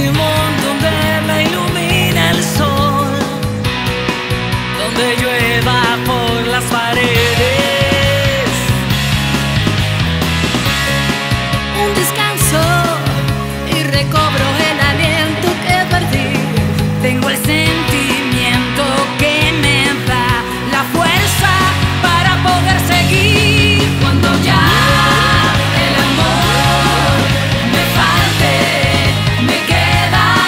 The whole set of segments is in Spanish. Timón, donde me ilumina el sol, donde llueva por las paredes. Un descanso y recobro el aliento que perdí. Tengo el sentimiento que me da la fuerza para poder seguir cuando ya el amor me falte. Me queda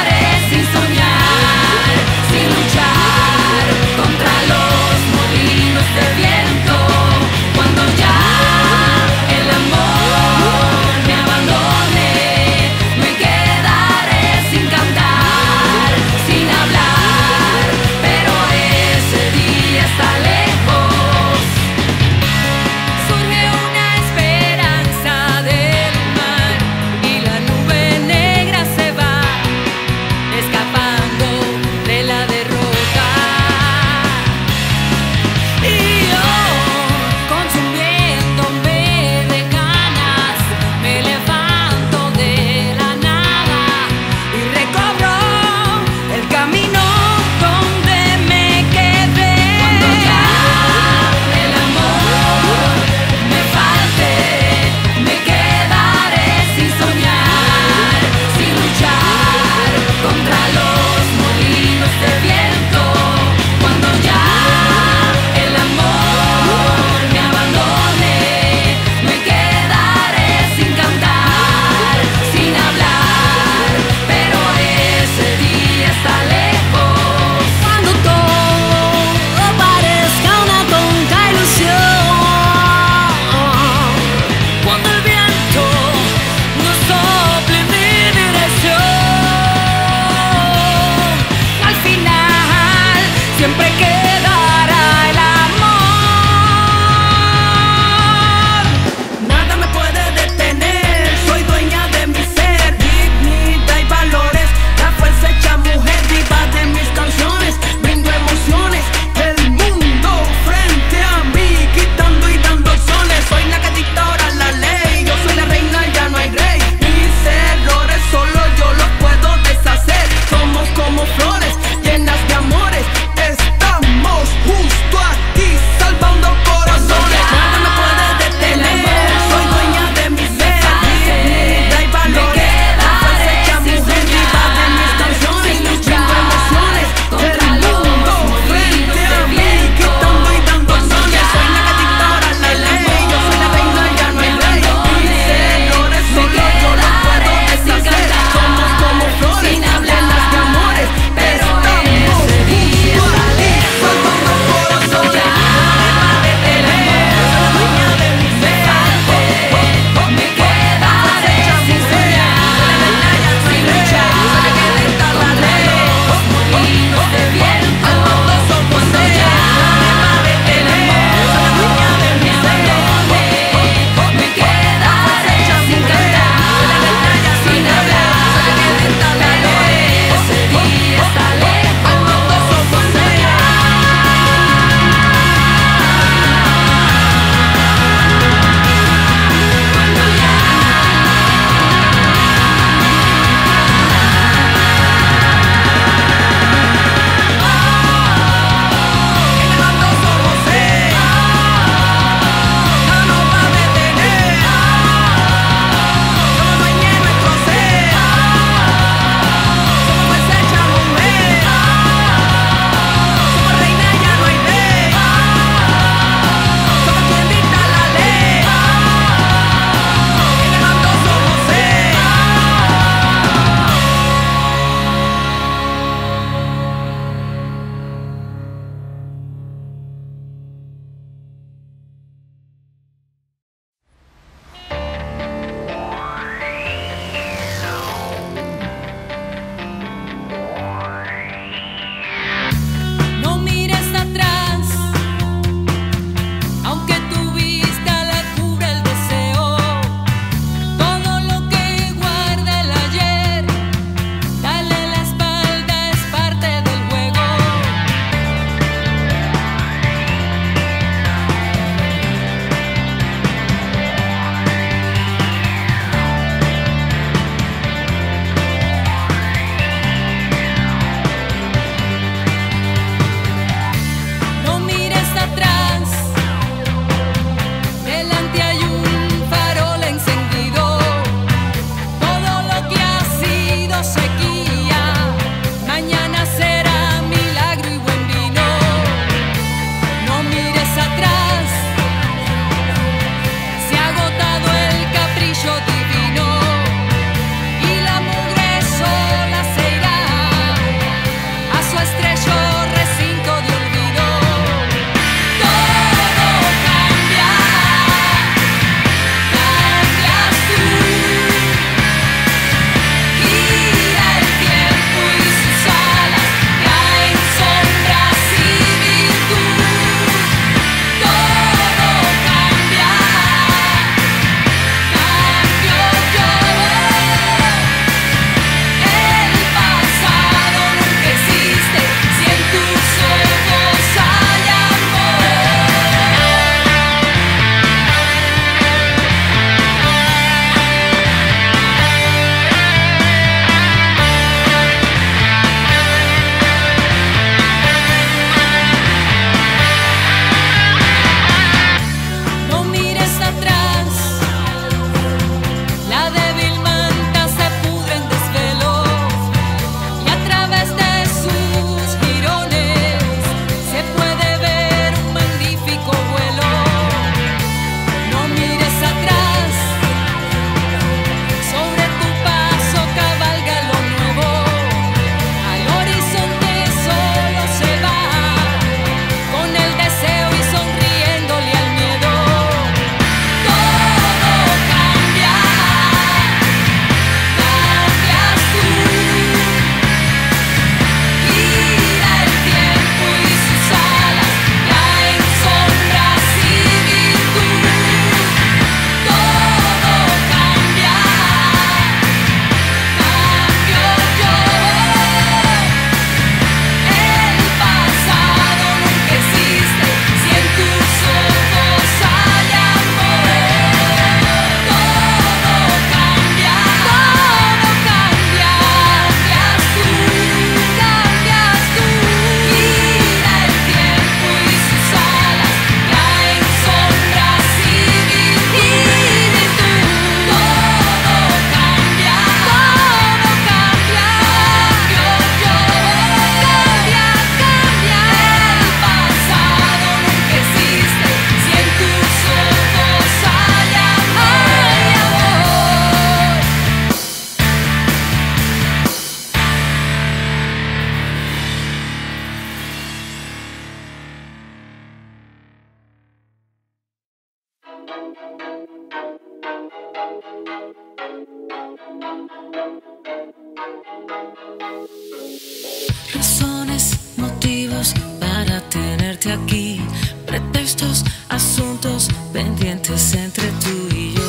Razones, motivos para tenerte aquí, pretextos, asuntos pendientes entre tú y yo,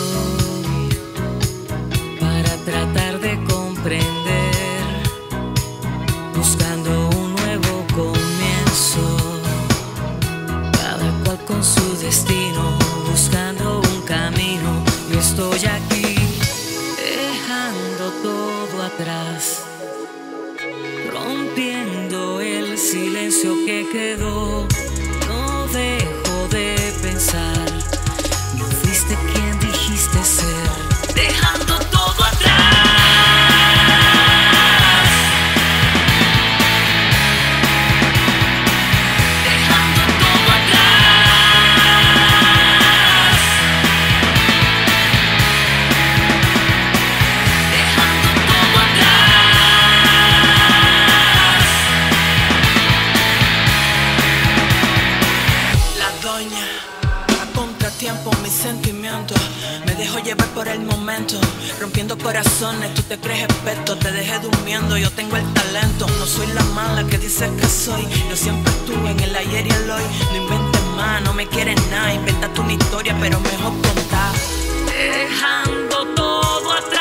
para tratar de comprender, buscando un nuevo comienzo, cada cual con su destino, buscando un camino. Yo estoy aquí, dejando todo atrás, rompiendo el silencio que quedó. No dejo de pensar, no fuiste quien dijiste ser, dejando todo atrás, dejando todo atrás, dejando todo atrás. Mis sentimientos, me dejo llevar por el momento, rompiendo corazones, tú te crees experto, te dejé durmiendo, yo tengo el talento, no soy la mala que dices que soy, yo siempre estuve en el ayer y el hoy, no inventes más, no me quieres nada, inventaste una historia pero mejor contar, dejando todo atrás.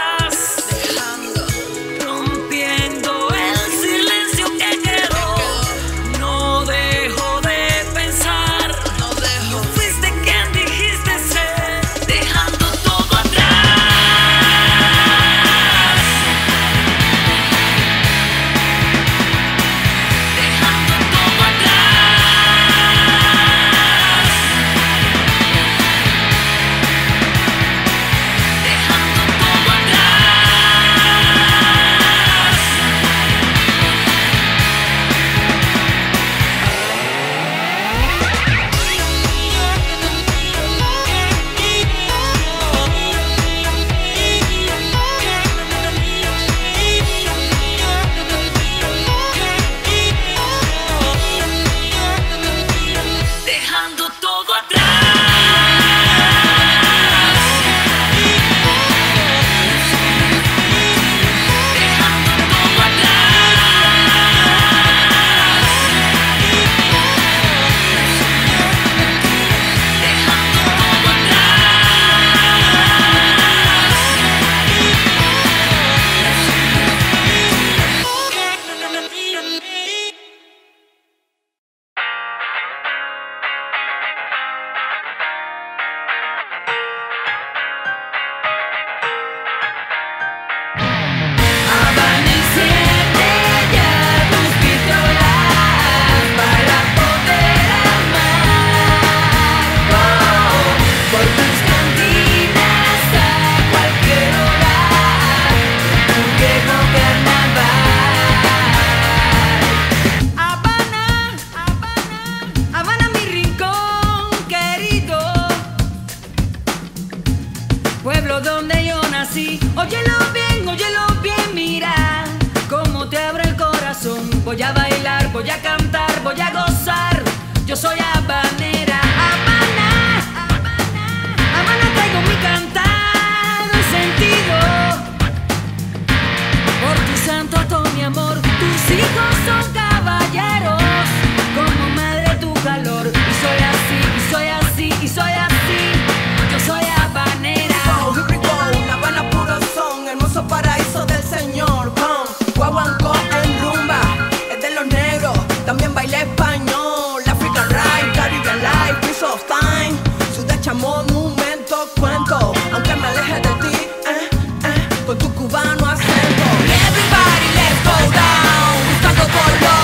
Voy a bailar, voy a cantar, voy a gozar. Yo soy habanera, Habana, Habana, Habana, traigo mi cantar sentido. Por tu santo, todo mi amor, tus hijos son caballeros. Como madre tu calor, y soy así, y soy así, y soy así. Yo soy habanera. Oh, here we go, Habana puro son, hermoso paraíso del Señor. Come, guaguancó en rumba. También bailé español, African Ride, Caribbean Life, Piece of Time. Ciudad, chamón, momento, cuento. Aunque me aleje de ti, con tu cubano acento. Everybody, let's go down, buscando color.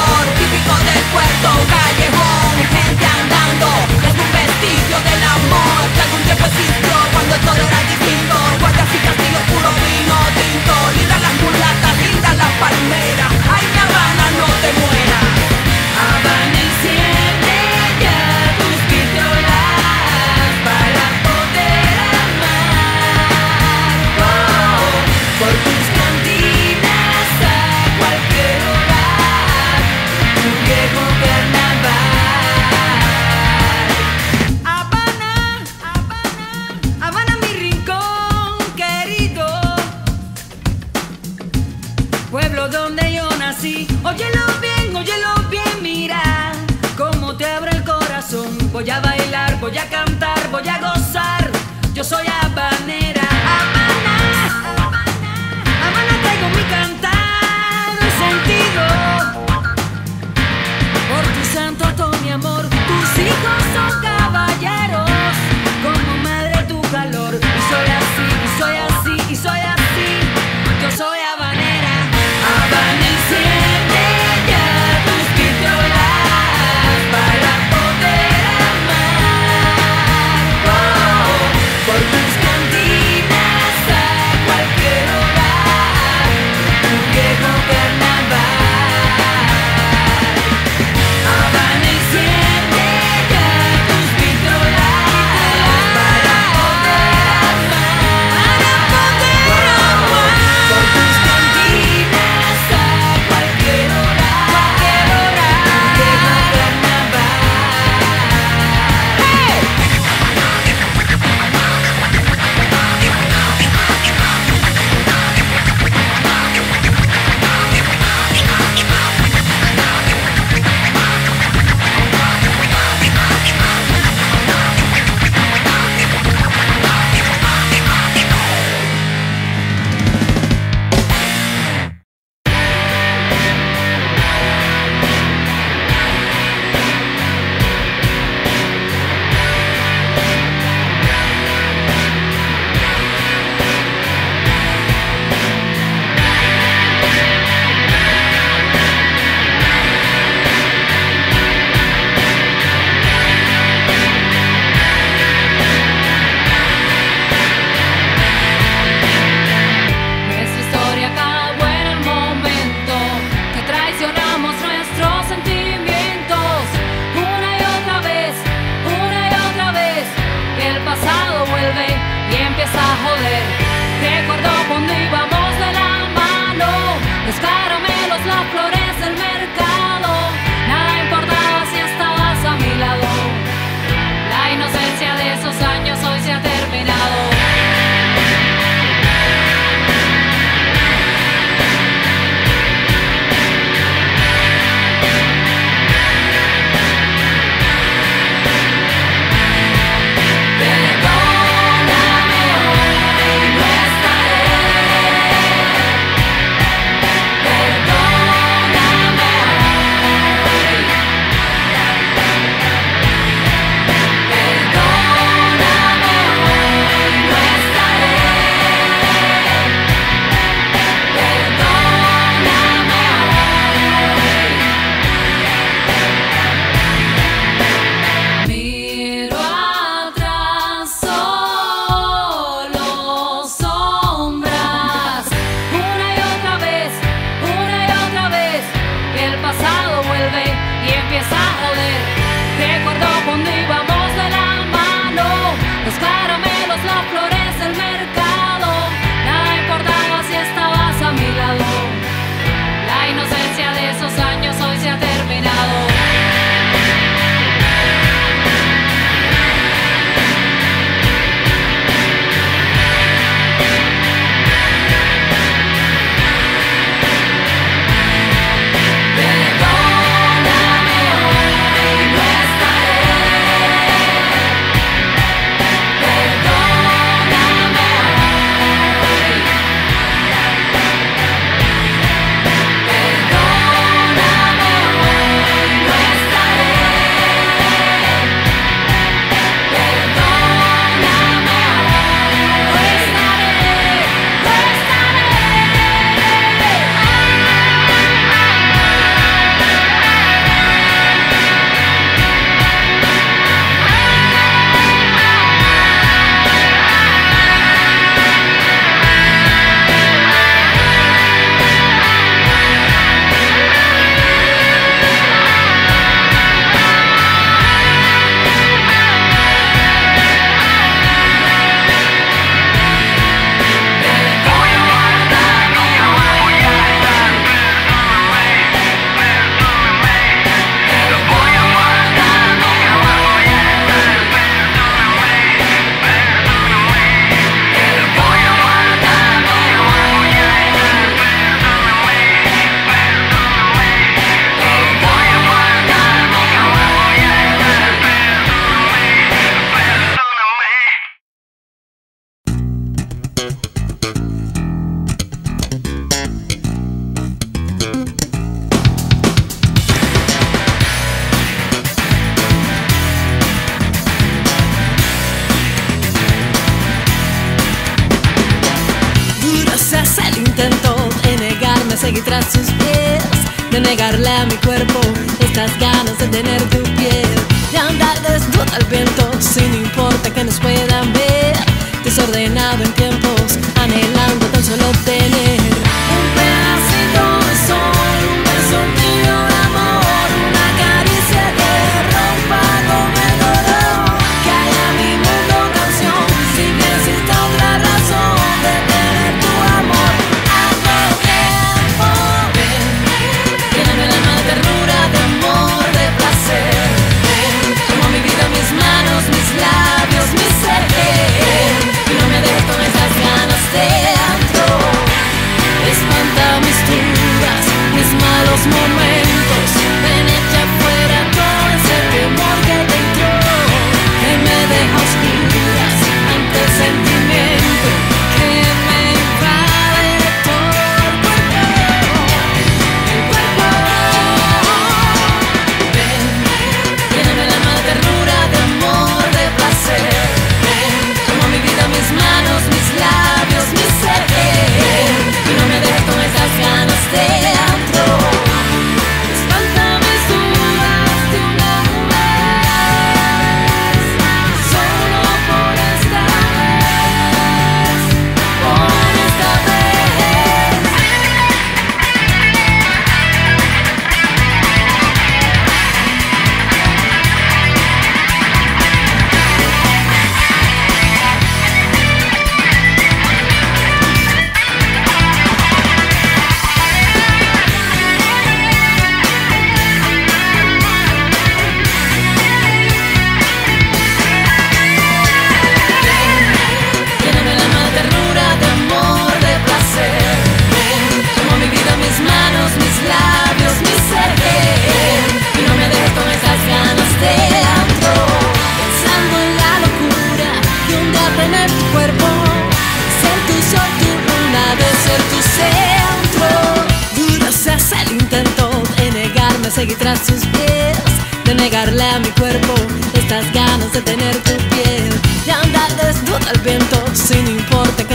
así. Óyelo bien, mira cómo te abre el corazón. Voy a bailar, voy a cantar, voy a gozar. Yo soy habanera. Habana, habana, traigo mi cantar sentido. Por tu santo, todo mi amor, tus hijos son caballeros. Como madre tu calor. Y soy así, y soy así, y soy así. Yo soy habanera. Habanera. seguir tras sus pies, de negarle a mi cuerpo estas ganas de tener tu piel, de andar desnudo al viento sin importa que nos puedan ver, desordenado en tiempos, anhelando tan solo tener un pedacito de sol, un beso mío de amor, una caricia que rompa con el dolor, que haya mi mundo canción, sin que exista otra razón de tener tu amor. Hazme tiempo, ven, lléname el alma de ternura, de amor, de placer. Como mi vida, mis manos, mis labios, mi ser. Con esas ganas dentro, espanta mis dudas, mis malos momentos. Ven, echa fuera todo ese temor que te entró, que me deja oscuras ante el sentimiento, que me invade todo el cuerpo, el cuerpo. Ven, lléname el alma de ternura, de amor, de placer. Mis manos, mis labios, mi ser, y no me dejes con esas ganas de teatro. Espanta mis dudas de una vez, solo por esta vez, por esta seguir tras sus pies, de negarle a mi cuerpo estas ganas de tener tu piel, de andar desnudo al viento sin importar